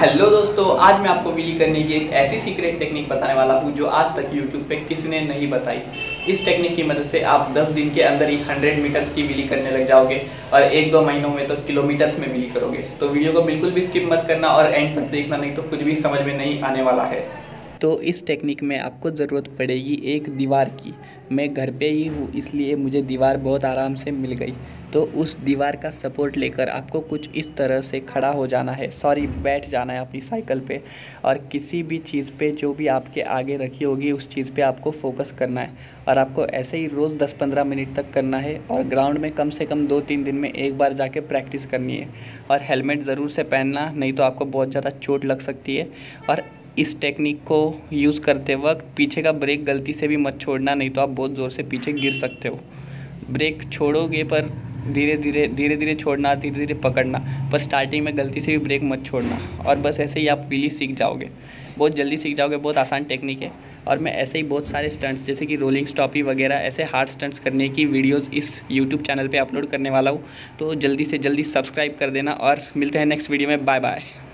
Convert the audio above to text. Hello दोस्तों, आज मैं आपको बिली करने की एक ऐसी सीक्रेट टेक्निक बताने वाला हूँ जो आज तक यूट्यूब पे किसने नहीं बताई। इस टेक्निक की मदद से आप 10 दिन के अंदर ही 100 मीटर्स की बिली करने लग जाओगे और 1-2 महीनों में तो किलोमीटर्स में बिली करोगे। तो वीडियो को बिल्कुल भी स्किप मत करना और एंड तक देखना, नहीं तो कुछ भी समझ में नहीं आने वाला है। तो इस टेक्निक में आपको ज़रूरत पड़ेगी एक दीवार की। मैं घर पे ही हूँ इसलिए मुझे दीवार बहुत आराम से मिल गई। तो उस दीवार का सपोर्ट लेकर आपको कुछ इस तरह से खड़ा हो जाना है, बैठ जाना है अपनी साइकिल पे, और किसी भी चीज़ पे जो भी आपके आगे रखी होगी उस चीज़ पे आपको फोकस करना है। और आपको ऐसे ही रोज़ 10-15 मिनट तक करना है और ग्राउंड में कम से कम 2-3 दिन में एक बार जाके प्रैक्टिस करनी है। और हेलमेट ज़रूर से पहनना, नहीं तो आपको बहुत ज़्यादा चोट लग सकती है। और इस टेक्निक को यूज़ करते वक्त पीछे का ब्रेक गलती से भी मत छोड़ना, नहीं तो आप बहुत ज़ोर से पीछे गिर सकते हो। ब्रेक छोड़ोगे पर धीरे धीरे छोड़ना, धीरे धीरे पकड़ना, पर स्टार्टिंग में गलती से भी ब्रेक मत छोड़ना। और बस ऐसे ही आप व्हीली सीख जाओगे, बहुत जल्दी सीख जाओगे। बहुत आसान टेक्निक है। और मैं ऐसे ही बहुत सारे स्टंट्स जैसे कि रोलिंग स्टॉपी वगैरह ऐसे हार्ड स्टंट्स करने की वीडियोस इस यूट्यूब चैनल पर अपलोड करने वाला हूँ। तो जल्दी से जल्दी सब्सक्राइब कर देना और मिलते हैं नेक्स्ट वीडियो में। Bye bye.